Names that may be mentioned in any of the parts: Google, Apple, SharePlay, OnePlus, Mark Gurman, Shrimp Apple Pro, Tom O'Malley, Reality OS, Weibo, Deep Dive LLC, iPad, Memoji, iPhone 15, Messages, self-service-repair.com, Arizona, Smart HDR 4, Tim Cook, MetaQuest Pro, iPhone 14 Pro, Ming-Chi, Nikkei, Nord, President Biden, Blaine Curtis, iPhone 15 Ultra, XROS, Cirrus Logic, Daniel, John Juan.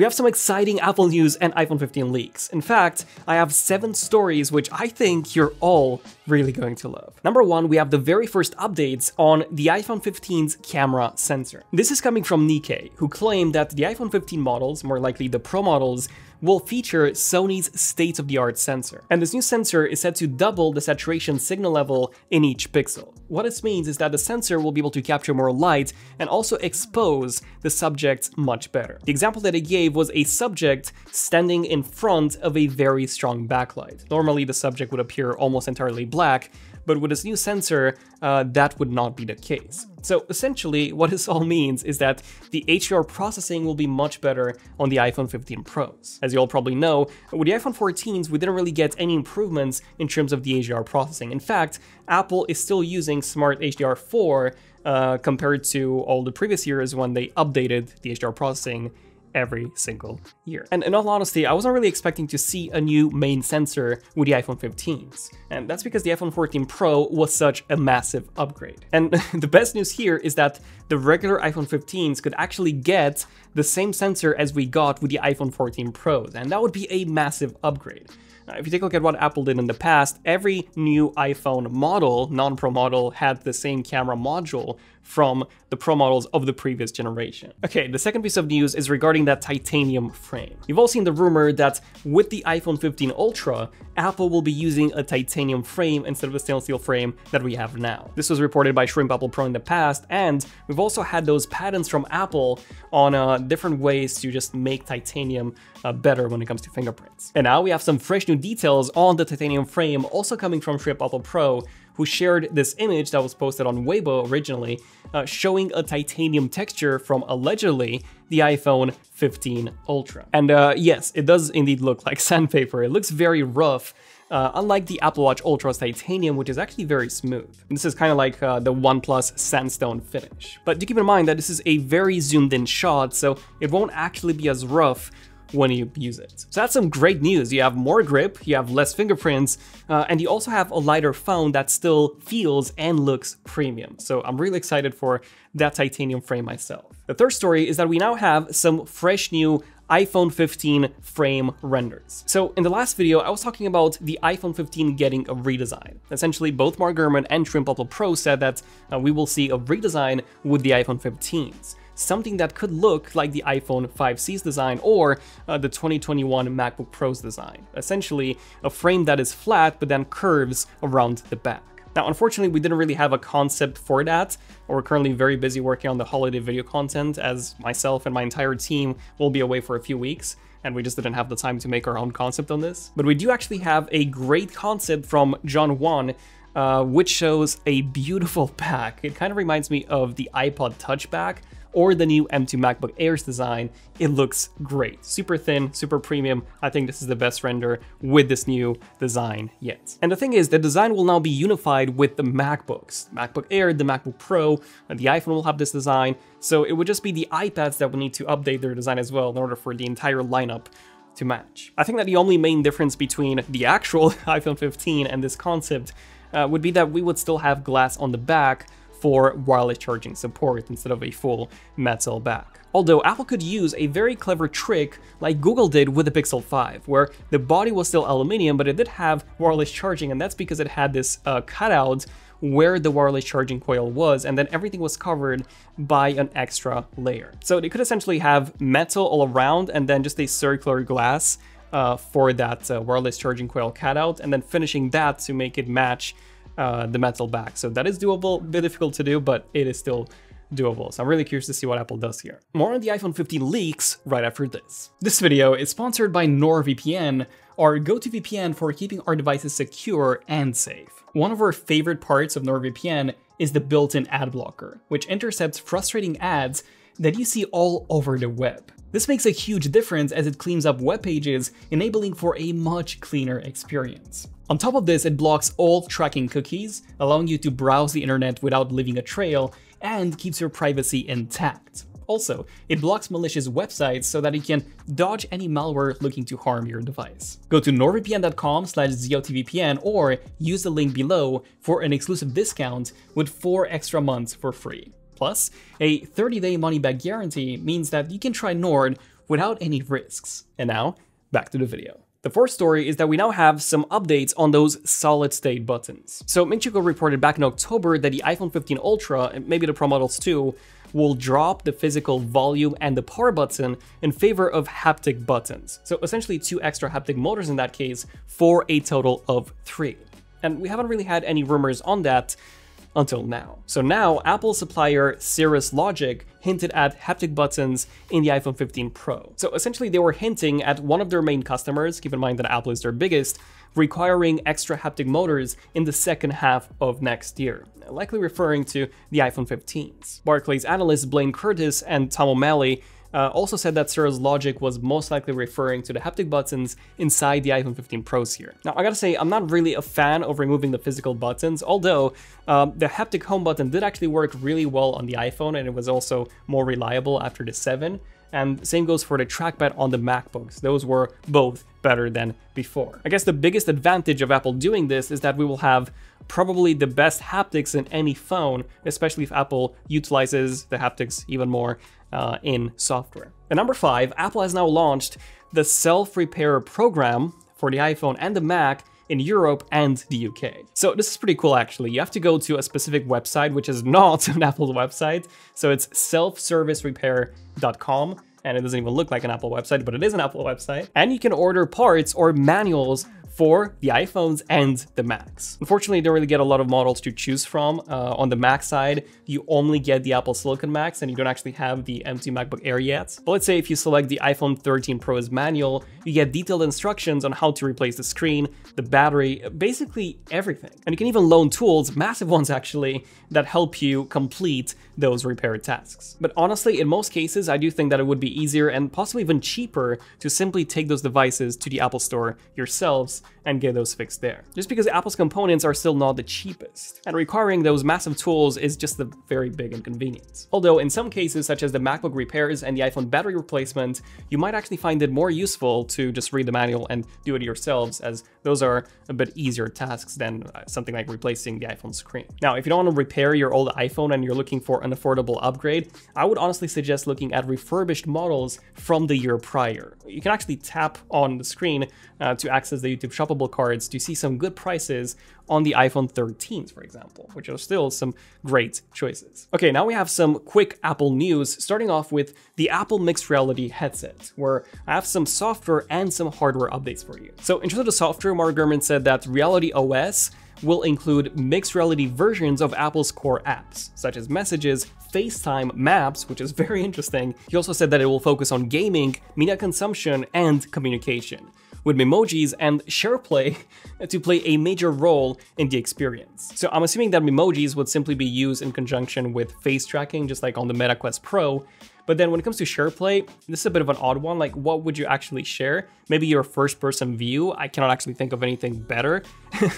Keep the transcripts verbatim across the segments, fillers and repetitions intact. we have some exciting Apple news and iPhone fifteen leaks. In fact, I have seven stories which I think you're all really going to love. Number one, we have the very first updates on the iPhone fifteen's camera sensor. This is coming from Nikkei, who claimed that the iPhone fifteen models, more likely the Pro models, will feature Sony's state-of-the-art sensor. And this new sensor is set to double the saturation signal level in each pixel. What this means is that the sensor will be able to capture more light and also expose the subjects much better. The example that it gave was a subject standing in front of a very strong backlight. Normally, the subject would appear almost entirely black, but with this new sensor, uh, that would not be the case. So essentially, what this all means is that the H D R processing will be much better on the iPhone fifteen Pros. As you all probably know, with the iPhone fourteens, we didn't really get any improvements in terms of the H D R processing. In fact, Apple is still using Smart H D R four uh, compared to all the previous years when they updated the H D R processing every single year. And in all honesty, I wasn't really expecting to see a new main sensor with the iPhone fifteens. And that's because the iPhone fourteen Pro was such a massive upgrade. And the best news here is that the regular iPhone fifteens could actually get the same sensor as we got with the iPhone fourteen Pros. And that would be a massive upgrade. Now, if you take a look at what Apple did in the past, every new iPhone model, non-Pro model, had the same camera module from the Pro models of the previous generation. Okay, the second piece of news is regarding that titanium frame. You've all seen the rumor that with the iPhone fifteen Ultra, Apple will be using a titanium frame instead of the stainless steel frame that we have now. This was reported by Shrimp Apple Pro in the past, and we've also had those patents from Apple on uh, different ways to just make titanium uh, better when it comes to fingerprints. And now we have some fresh new details on the titanium frame, also coming from Shrimp Apple Pro, who shared this image that was posted on Weibo originally, uh, showing a titanium texture from allegedly the iPhone fifteen Ultra. And uh, yes, it does indeed look like sandpaper. It looks very rough, uh, unlike the Apple Watch Ultra's titanium, which is actually very smooth. And this is kind of like uh, the OnePlus sandstone finish. But do keep in mind that this is a very zoomed in shot, so it won't actually be as rough when you use it. So that's some great news. You have more grip, you have less fingerprints, uh, and you also have a lighter phone that still feels and looks premium. So I'm really excited for that titanium frame myself. The third story is that we now have some fresh new iPhone fifteen frame renders. So in the last video, I was talking about the iPhone fifteen getting a redesign. Essentially, both Mark Gurman and Shrimp Apple Pro said that uh, we will see a redesign with the iPhone fifteens. Something that could look like the iPhone five C's design or uh, the twenty twenty-one MacBook Pro's design. Essentially, a frame that is flat but then curves around the back. Now, unfortunately, we didn't really have a concept for that. We're currently very busy working on the holiday video content, as myself and my entire team will be away for a few weeks, and we just didn't have the time to make our own concept on this. But we do actually have a great concept from John Juan, uh, which shows a beautiful back. It kind of reminds me of the iPod Touch back, or the new M two MacBook Air's design. It looks great. Super thin, super premium. I think this is the best render with this new design yet. And the thing is, the design will now be unified with the MacBooks. MacBook Air, the MacBook Pro, and the iPhone will have this design. So it would just be the iPads that will need to update their design as well in order for the entire lineup to match. I think that the only main difference between the actual iPhone fifteen and this concept uh, would be that we would still have glass on the back for wireless charging support instead of a full metal back. Although Apple could use a very clever trick like Google did with the Pixel five, where the body was still aluminum, but it did have wireless charging, and that's because it had this uh, cutout where the wireless charging coil was, and then everything was covered by an extra layer. So they could essentially have metal all around and then just a circular glass uh, for that uh, wireless charging coil cutout, and then finishing that to make it match Uh, the metal back. So that is doable, a bit difficult to do, but it is still doable. So I'm really curious to see what Apple does here. More on the iPhone fifteen leaks right after this. This video is sponsored by NordVPN, our go-to V P N for keeping our devices secure and safe. One of our favorite parts of NordVPN is the built-in ad blocker, which intercepts frustrating ads that you see all over the web. This makes a huge difference as it cleans up web pages, enabling for a much cleaner experience. On top of this, it blocks all tracking cookies, allowing you to browse the internet without leaving a trail, and keeps your privacy intact. Also, it blocks malicious websites so that you can dodge any malware looking to harm your device. Go to nordvpn dot com slash Z O T V P N or use the link below for an exclusive discount with four extra months for free. Plus, a thirty-day money-back guarantee means that you can try Nord without any risks. And now, back to the video. The fourth story is that we now have some updates on those solid-state buttons. So Ming-Chi reported back in October that the iPhone fifteen Ultra, and maybe the Pro models too, will drop the physical volume and the power button in favor of haptic buttons. So essentially two extra haptic motors in that case for a total of three. And we haven't really had any rumors on that until now. So now, Apple supplier Cirrus Logic hinted at haptic buttons in the iPhone fifteen Pro. So essentially they were hinting at one of their main customers, keep in mind that Apple is their biggest, requiring extra haptic motors in the second half of next year, likely referring to the iPhone fifteens. Barclays analysts Blaine Curtis and Tom O'Malley Uh, also said that Cirrus Logic was most likely referring to the haptic buttons inside the iPhone fifteen Pros here. Now, I gotta say, I'm not really a fan of removing the physical buttons, although um, the haptic home button did actually work really well on the iPhone, and it was also more reliable after the seven. And same goes for the trackpad on the MacBooks. Those were both better than before. I guess the biggest advantage of Apple doing this is that we will have probably the best haptics in any phone, especially if Apple utilizes the haptics even more uh, in software. And number five, Apple has now launched the self-repair program for the iPhone and the Mac in Europe and the U K. So this is pretty cool actually. You have to go to a specific website, which is not an Apple website. So it's self service repair dot com. And it doesn't even look like an Apple website, but it is an Apple website. And you can order parts or manuals for the iPhones and the Macs. Unfortunately, you don't really get a lot of models to choose from. Uh, on the Mac side, you only get the Apple Silicon Macs and you don't actually have the empty MacBook Air yet. But let's say if you select the iPhone thirteen Pro's manual, you get detailed instructions on how to replace the screen, the battery, basically everything. And you can even loan tools, massive ones actually, that help you complete those repair tasks. But honestly, in most cases, I do think that it would be easier and possibly even cheaper to simply take those devices to the Apple Store yourselves and get those fixed there. Just because Apple's components are still not the cheapest, and requiring those massive tools is just a very big inconvenience. Although in some cases, such as the MacBook repairs and the iPhone battery replacement, you might actually find it more useful to just read the manual and do it yourselves, as those are a bit easier tasks than something like replacing the iPhone screen. Now, if you don't want to repair your old iPhone and you're looking for an affordable upgrade, I would honestly suggest looking at refurbished models from the year prior. You can actually tap on the screen uh, to access the YouTube shoppable cards to see some good prices on the iPhone thirteens, for example, which are still some great choices. Okay, now we have some quick Apple news, starting off with the Apple Mixed Reality headset, where I have some software and some hardware updates for you. So in terms of the software, Mark Gurman said that Reality O S will include mixed reality versions of Apple's core apps, such as Messages, FaceTime, Maps, which is very interesting. He also said that it will focus on gaming, media consumption, and communication, with Memojis and SharePlay to play a major role in the experience. So I'm assuming that Memojis would simply be used in conjunction with face tracking, just like on the Meta Quest Pro. But then when it comes to SharePlay, this is a bit of an odd one. Like, what would you actually share? Maybe your first person view. I cannot actually think of anything better,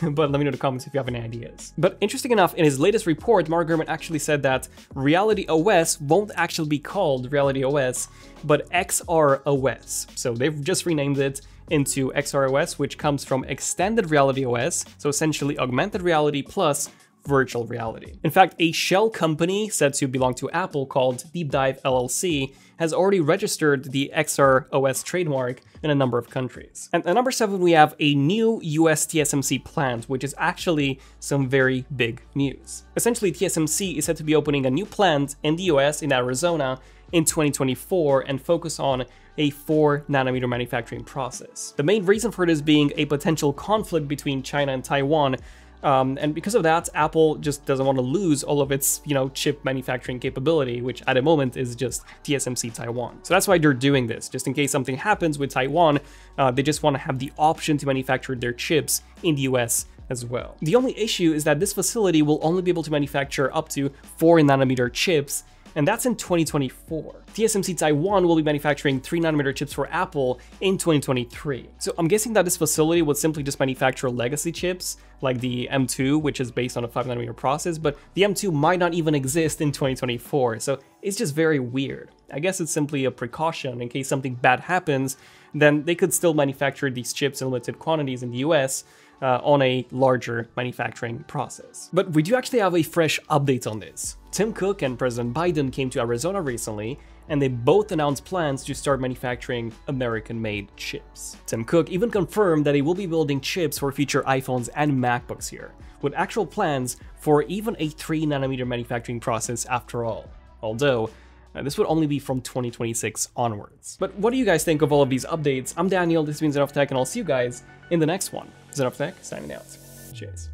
but let me know in the comments if you have any ideas. But interesting enough, in his latest report, Mark Gurman actually said that Reality O S won't actually be called Reality O S, but X R O S. So they've just renamed it into X R O S, which comes from Extended Reality O S, so essentially augmented reality plus virtual reality. In fact, a shell company said to belong to Apple called Deep Dive L L C has already registered the X R O S trademark in a number of countries. And at number seven, we have a new U S T S M C plant, which is actually some very big news. Essentially, T S M C is set to be opening a new plant in the U S in Arizona in twenty twenty-four and focus on a four nanometer manufacturing process. The main reason for this being a potential conflict between China and Taiwan, Um, and because of that, Apple just doesn't want to lose all of its, you know, chip manufacturing capability, which at the moment is just T S M C Taiwan. So that's why they're doing this, just in case something happens with Taiwan. Uh, they just want to have the option to manufacture their chips in the U S as well. The only issue is that this facility will only be able to manufacture up to four nanometer chips, and that's in twenty twenty-four. T S M C Taiwan will be manufacturing three nanometer chips for Apple in twenty twenty-three. So I'm guessing that this facility would simply just manufacture legacy chips, like the M two, which is based on a five nanometer process, but the M two might not even exist in twenty twenty-four, so it's just very weird. I guess it's simply a precaution in case something bad happens, then they could still manufacture these chips in limited quantities in the U S, Uh, on a larger manufacturing process. But we do actually have a fresh update on this. Tim Cook and President Biden came to Arizona recently and they both announced plans to start manufacturing American-made chips. Tim Cook even confirmed that he will be building chips for future iPhones and MacBooks here, with actual plans for even a three nanometer manufacturing process after all. Although, Uh, this would only be from twenty twenty-six onwards. But what do you guys think of all of these updates? I'm Daniel, this has been Zenov Tech, and I'll see you guys in the next one. Zenov Tech, signing out. Cheers.